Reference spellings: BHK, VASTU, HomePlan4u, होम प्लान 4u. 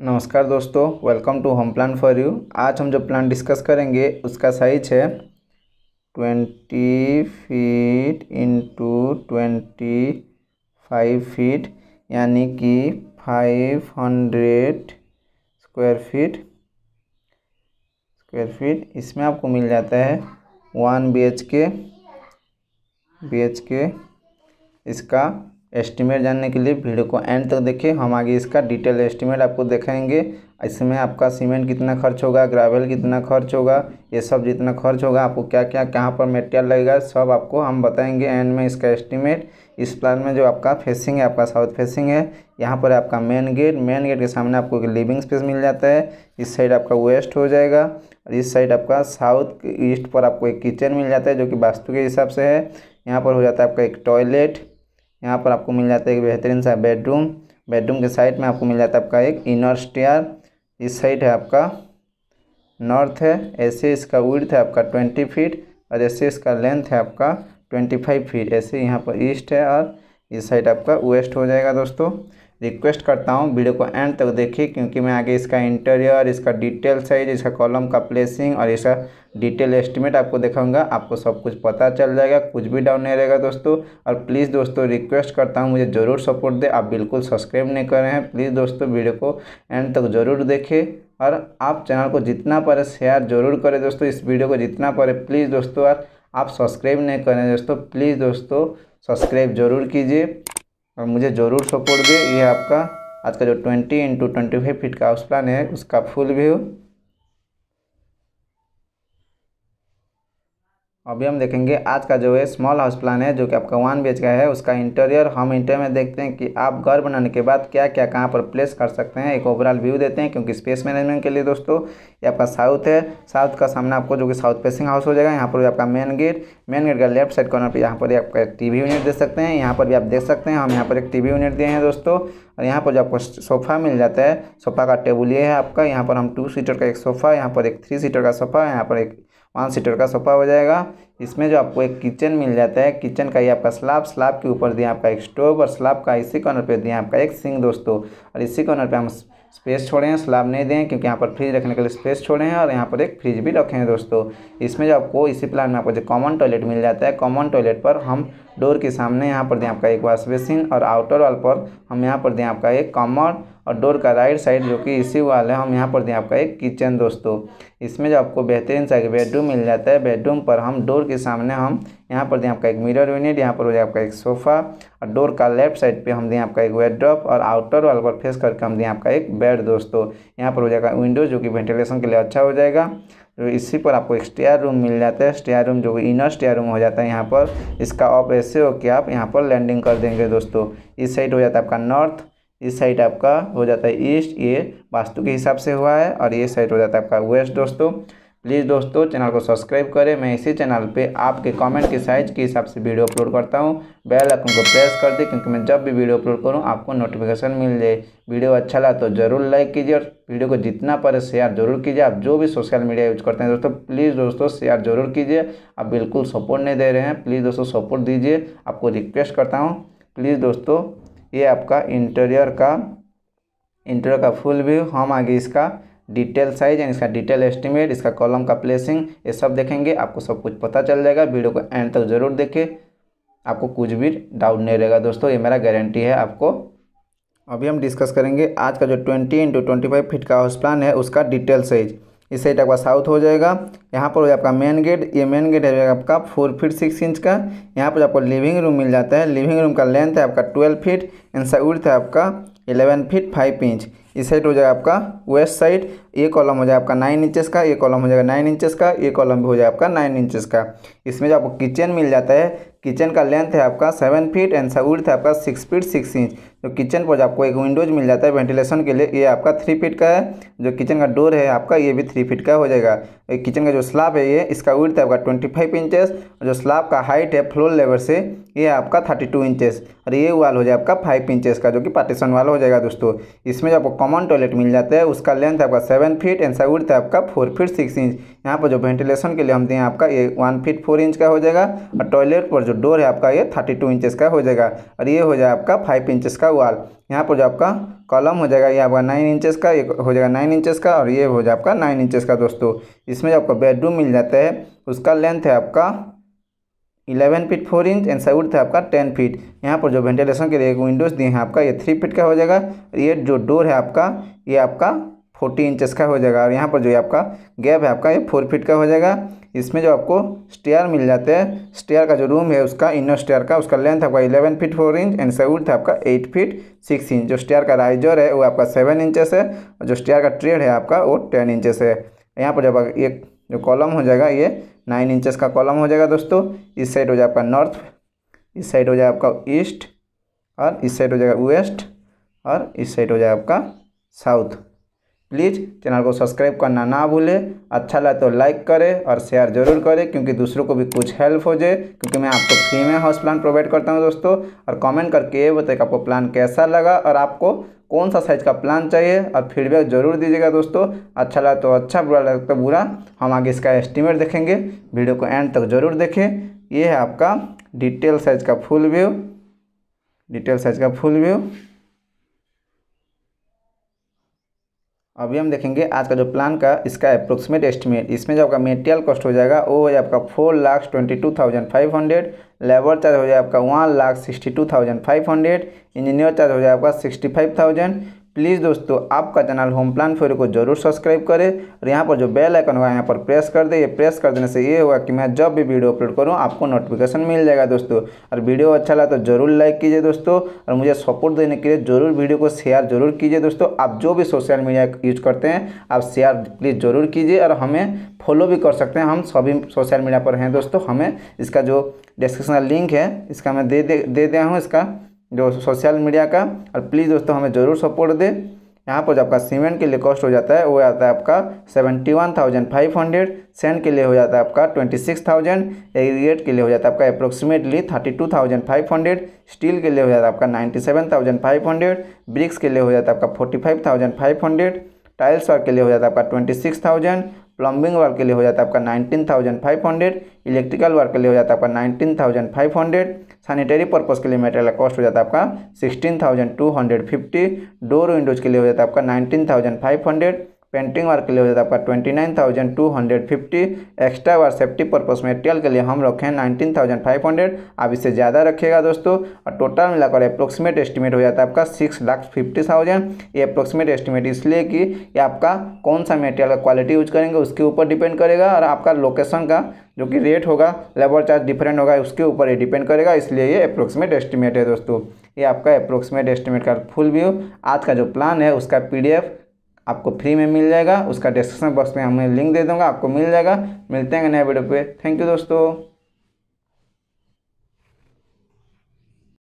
नमस्कार दोस्तों, welcome to home plan for you. आज हम जो प्लान डिस्कस करेंगे उसका साइज है 20 फीट × 25 फीट यानी कि 500 स्क्वायर फीट। इसमें आपको मिल जाता है 1 BHK। इसका एस्टीमेट जानने के लिए वीडियो को एंड तक देखिए। हम आगे इसका डिटेल एस्टीमेट आपको दिखाएंगे। इसमें आपका सीमेंट कितना खर्च होगा, ग्रेवल कितना खर्च होगा, ये सब जितना खर्च होगा, आपको क्या क्या कहाँ पर मटेरियल लगेगा, सब आपको हम बताएंगे एंड में इसका एस्टीमेट। इस प्लान में जो आपका फेसिंग है, आपका साउथ फेसिंग है, यहाँ पर आपका मेन गेट के सामने आपको लिविंग स्पेस मिल जाता है। इस साइड आपका वेस्ट हो जाएगा और इस साइड आपका साउथ ईस्ट पर आपको एक किचन मिल जाता है जो कि वास्तु के हिसाब से है। यहाँ पर हो जाता है आपका एक टॉयलेट, यहाँ पर आपको मिल जाता है एक बेहतरीन सा बेडरूम के साइड में आपको मिल जाता है आपका एक इनर स्टेयर। इस साइड है आपका नॉर्थ है, ऐसे इसका विड्थ है आपका 20 फीट और ऐसे इसका लेंथ है आपका 25 फीट। ऐसे यहाँ पर ईस्ट है और इस साइड आपका वेस्ट हो जाएगा। दोस्तों रिक्वेस्ट करता हूँ वीडियो को एंड तक देखिए, क्योंकि मैं आगे इसका इंटीरियर, इसका डिटेल साइज, इसका कॉलम का प्लेसिंग और इसका डिटेल एस्टीमेट आपको दिखाऊंगा। आपको सब कुछ पता चल जाएगा, कुछ भी डाउट नहीं रहेगा दोस्तों। और प्लीज़ दोस्तों रिक्वेस्ट करता हूँ, मुझे ज़रूर सपोर्ट दे। आप बिल्कुल सब्सक्राइब नहीं कर रहे हैं, प्लीज़ दोस्तों वीडियो को एंड तक ज़रूर देखें और आप चैनल को जितना पारे शेयर ज़रूर करें दोस्तों। इस वीडियो को जितना पारे प्लीज़ दोस्तों, आप सब्सक्राइब नहीं कर रहे हैं दोस्तों, प्लीज़ दोस्तों सब्सक्राइब ज़रूर कीजिए और मुझे ज़रूर सपोर्ट दे। ये आपका आज का जो 20 × 25 फीट का हाउस प्लान है उसका फुल व्यू अभी हम देखेंगे। आज का जो है स्मॉल हाउस प्लान है जो कि आपका 1 BHK का है, उसका इंटीरियर हम इंटीरियर में देखते हैं कि आप घर बनाने के बाद क्या क्या कहाँ पर प्लेस कर सकते हैं। एक ओवरऑल व्यू देते हैं क्योंकि स्पेस मैनेजमेंट के लिए दोस्तों ये आपका साउथ है। साउथ का सामना आपको जो कि साउथ फेसिंग हाउस हो जाएगा। यहाँ पर भी आपका मेन गेट का लेफ्ट साइड कॉर्नर पर यहाँ पर आपका एक टीवी यूनिट दे सकते हैं। यहाँ पर भी आप देख सकते हैं, हम यहाँ पर एक टीवी यूनिट दिए हैं दोस्तों। और यहाँ पर जो आपको सोफ़ा मिल जाता है, सोफ़ा का टेबल ये है आपका। यहाँ पर हम 2 सीटर का एक सोफ़ा, यहाँ पर एक 3 सीटर का सोफ़ा, यहाँ पर एक 1 सीटर का सोफ़ा हो जाएगा। इसमें जो आपको एक किचन मिल जाता है, किचन का ये आपका स्लाब के ऊपर दिया आपका एक स्टोव और स्लाब का इसी कॉर्नर पे दिया आपका एक सिंक दोस्तों। और इसी कॉर्नर पे हम स्पेस छोड़े हैं, स्लाब नहीं दें क्योंकि यहाँ पर फ्रिज रखने के लिए स्पेस छोड़े हैं और यहाँ पर एक फ्रिज भी रखे हैं दोस्तों। इसमें जो आपको इसी प्लान में आपको जो कॉमन टॉयलेट मिल जाता है, कॉमन टॉयलेट पर हम डोर के सामने यहाँ पर दें आपका एक वॉश बेसिन और आउटर वॉल पर हम यहाँ पर दें आपका एक कमोड और डोर का राइट साइड जो कि इसी वाल है हम यहाँ पर दें आपका एक किचन दोस्तों। इसमें जो आपको बेहतरीन सा एक बेडरूम मिल जाता है, बेडरूम पर हम डोर के सामने हम यहाँ पर दें आपका एक मिरर यूनिट, यहाँ पर हो जाए आपका एक सोफ़ा और डोर का लेफ्ट साइड पे हम दें आपका एक बेडड्रॉप और आउटर वॉल पर फेस करके हम दें आपका एक बेड दोस्तों। यहाँ पर हो जाएगा विंडो जो कि वेंटिलेशन के लिए अच्छा हो जाएगा। तो इसी पर आपको एक स्टेयर रूम मिल जाता है, स्टेयर रूम जो कि इनर स्टेयर रूम हो जाता है। यहाँ पर इसका ऑफ ऐसे हो कि आप यहाँ पर लैंडिंग कर देंगे दोस्तों। इस साइड हो जाता है आपका नॉर्थ, इस साइड आपका हो जाता है ईस्ट, ये वास्तु के हिसाब से हुआ है, और ये साइड हो जाता है आपका वेस्ट दोस्तों। प्लीज़ दोस्तों चैनल को सब्सक्राइब करें। मैं इसी चैनल पे आपके कमेंट के साइज के हिसाब से वीडियो अपलोड करता हूँ। बेल आइकन को प्रेस कर दें क्योंकि मैं जब भी वीडियो अपलोड करूँ आपको नोटिफिकेशन मिल जाए। वीडियो अच्छा लगा तो ज़रूर लाइक कीजिए और वीडियो को जितना पारे शेयर ज़रूर कीजिए। आप जो भी सोशल मीडिया यूज करते हैं दोस्तों, प्लीज़ दोस्तों शेयर ज़रूर कीजिए। आप बिल्कुल सपोर्ट नहीं दे रहे हैं, प्लीज़ दोस्तों सपोर्ट दीजिए, आपको रिक्वेस्ट करता हूँ प्लीज़ दोस्तों। ये आपका इंटीरियर का फुल व्यू। हम आगे इसका डिटेल साइज एंड इसका डिटेल एस्टीमेट, इसका कॉलम का प्लेसिंग, ये सब देखेंगे। आपको सब कुछ पता चल जाएगा, वीडियो को एंड तक ज़रूर देखें, आपको कुछ भी डाउट नहीं रहेगा दोस्तों, ये मेरा गारंटी है आपको। अभी हम डिस्कस करेंगे आज का जो 20 × 25 फीट का हाउस प्लान है उसका डिटेल साइज। इस साइड आपका साउथ हो जाएगा, यहाँ पर हो जाएगा आपका मेन गेट, ये मेन गेट है आपका 4 फीट 6 इंच का। यहाँ पर आपको लिविंग रूम मिल जाता है, लिविंग रूम का लेंथ है आपका 12 फीट एंड विड्थ है आपका 11 फीट 5 इंच। इस साइड हो जाएगा आपका वेस्ट साइड, ये कॉलम हो जाएगा आपका 9 इंचेस का, ये कॉलम हो जाएगा 9 इंचेस का, ये कॉलम भी हो जाएगा आपका 9 इंचेस का। इसमें जो आपको किचन मिल जाता है, किचन का लेंथ है आपका 7 फीट एंड विड्थ है आपका 6 फीट 6 इंच। जो किचन पर जो आपको एक विंडोज मिल जाता है वेंटिलेशन के लिए, ये आपका 3 फीट का है। जो किचन का डोर है आपका ये भी 3 फीट का हो जाएगा। किचन का जो स्लाब है ये, इसका विड्थ है आपका 25 इंचेस और जो स्लाब का हाइट है फ्लोर लेवल से ये आपका 32 इंचेस और ये वाल हो जाएगा आपका 5 इंचेस का जो कि पार्टीशन वाल हो जाएगा दोस्तों। इसमें जो आपको कॉमन टॉयलेट मिल जाता है उसका लेंथ है आपका 7 7 फीट एंड साइड था आपका 4 फीट 6 इंच। यहाँ पर जो वेंटिलेशन के लिए हम दें आपका ये 1 फीट 4 इंच का हो जाएगा, और टॉयलेट पर जो डोर है आपका ये 32 इंचेस का हो जाएगा, और ये हो जाएगा आपका 5 इंचेस का वॉल। यहाँ पर जो आपका कॉलम हो जाएगा ये आपका 9 इंचेस का, एक हो जाएगा 9 इंचेस का, और ये हो जाएगा आपका 9 इंचेस का। दोस्तों इसमें जो आपका बेडरूम मिल जाता है उसका लेंथ है आपका 11 फीट 4 इंच एंड साइड था आपका 10 फीट। यहाँ पर जो वेंटिलेशन के लिए एक विंडोज दिए हैं आपका ये 3 फीट का हो जाएगा, ये जो डोर है आपका ये आपका 40 इंचेस का हो जाएगा, और यहाँ पर जो आपका गैप है आपका ये 4 फीट का हो जाएगा। इसमें जो आपको स्टेयर मिल जाते हैं, स्टेयर का जो रूम है उसका इनर स्टेयर का उसका लेंथ आपका 11 फीट 4 इंच एंड साइड था आपका 8 फीट 6 इंच। जो स्टेयर का राइजर है वो आपका 7 इंचेस है, और जो स्टेयर का ट्रेड है आपका वो 10 इंचेस है। यहाँ पर जब एक जो कॉलम हो जाएगा ये 9 इंचेस का कॉलम हो जाएगा। दोस्तों इस साइड हो जाए आपका नॉर्थ, इस साइड हो जाए आपका ईस्ट, और इस साइड हो जाएगा वेस्ट, और इस साइड हो जाए आपका साउथ। प्लीज़ चैनल को सब्सक्राइब करना ना भूलें, अच्छा लगे तो लाइक करें और शेयर जरूर करें, क्योंकि दूसरों को भी कुछ हेल्प हो जाए, क्योंकि मैं आपको फ्री में हाउस प्लान प्रोवाइड करता हूं दोस्तों। और कमेंट करके ये बताइए आपको प्लान कैसा लगा और आपको कौन सा साइज़ का प्लान चाहिए, और फीडबैक जरूर दीजिएगा दोस्तों। अच्छा लगा तो अच्छा, बुरा लगा तो बुरा, हम आगे इसका एस्टिमेट देखेंगे। वीडियो को एंड तक जरूर देखें। ये है आपका डिटेल साइज का फुल व्यू, डिटेल साइज का फुल व्यू। अभी हम देखेंगे आज का जो प्लान का इसका अप्रोक्सीमेट एस्टिमेट। इसमें जो आपका मेटेरियल कॉस्ट हो जाएगा वो हो जाए आपका 4,22,500, लेबर चार्ज हो जाए आपका 1,62,500, इंजीनियर चार्ज हो जाए आपका 65,000। प्लीज़ दोस्तों आपका चैनल होम प्लान 4u को जरूर सब्सक्राइब करें, और यहाँ पर जो बेल आइकन होगा यहाँ पर प्रेस कर दें। ये प्रेस कर देने से ये होगा कि मैं जब भी वीडियो अपलोड करूँ आपको नोटिफिकेशन मिल जाएगा दोस्तों। और वीडियो अच्छा लगा तो जरूर लाइक कीजिए दोस्तों, और मुझे सपोर्ट देने के लिए जरूर वीडियो को शेयर जरूर कीजिए दोस्तों। आप जो भी सोशल मीडिया यूज करते हैं आप शेयर प्लीज़ जरूर कीजिए, और हमें फॉलो भी कर सकते हैं, हम सभी सोशल मीडिया पर हैं दोस्तों। हमें इसका जो डिस्क्रिप्शन का लिंक है इसका मैं दे दिया हूँ, इसका जो सोशल मीडिया का। और प्लीज़ दोस्तों हमें ज़रूर सपोर्ट दे। यहाँ पर जो आपका सीमेंट के लिए कॉस्ट हो जाता है वो आता है आपका 71,500, सेंट के लिए हो जाता है आपका 26,000, एग्रीगेट के लिए हो जाता है आपका अप्रोक्सीमेटली 32,500, स्टील के लिए हो जाता है आपका 97,500, ब्रिक्स के लिए हो जाता है आपका 45,500, टाइल्स वर्क के लिए हो जाता है आपका 26,000, प्लम्बिंग वर्क के लिए हो जाता है आपका 19,500, इलेक्ट्रिकल वर्क के लिए हो जाता है आपका 19,500, सैनिटरी पर्पस के लिए मटेरियल कॉस्ट हो जाता है आपका 16,250, डोर विंडोज के लिए हो जाता है आपका 19,500, पेंटिंग वर्क के लिए हो जाता है आपका 29,250, एक्स्ट्रा और सेफ्टी पर्पस मटेरियल के लिए हम रखे हैं 19,500, आप इससे ज़्यादा रखिएगा दोस्तों। और टोटल मिलाकर अप्रोक्सीमेट एस्टिमेट हो जाता है आपका 6,50,000। ये अप्रोक्सीमेट एस्टिमेट इसलिए कि ये आपका कौन सा मटेरियल का क्वालिटी यूज करेंगे उसके ऊपर डिपेंड करेगा, और आपका लोकेशन का जो कि रेट होगा, लेबर चार्ज डिफरेंट होगा उसके ऊपर ये डिपेंड करेगा, इसलिए ये अप्रोक्सीमेट एस्टिमेट है दोस्तों। ये आपका अप्रोक्सीमेट एस्टिमेट का फुल व्यू। आज का जो प्लान है उसका PDF आपको फ्री में मिल जाएगा, उसका डिस्क्रिप्शन बॉक्स में हमें लिंक दे दूंगा, आपको मिल जाएगा। मिलते हैं नए वीडियो पे। थैंक यू दोस्तों।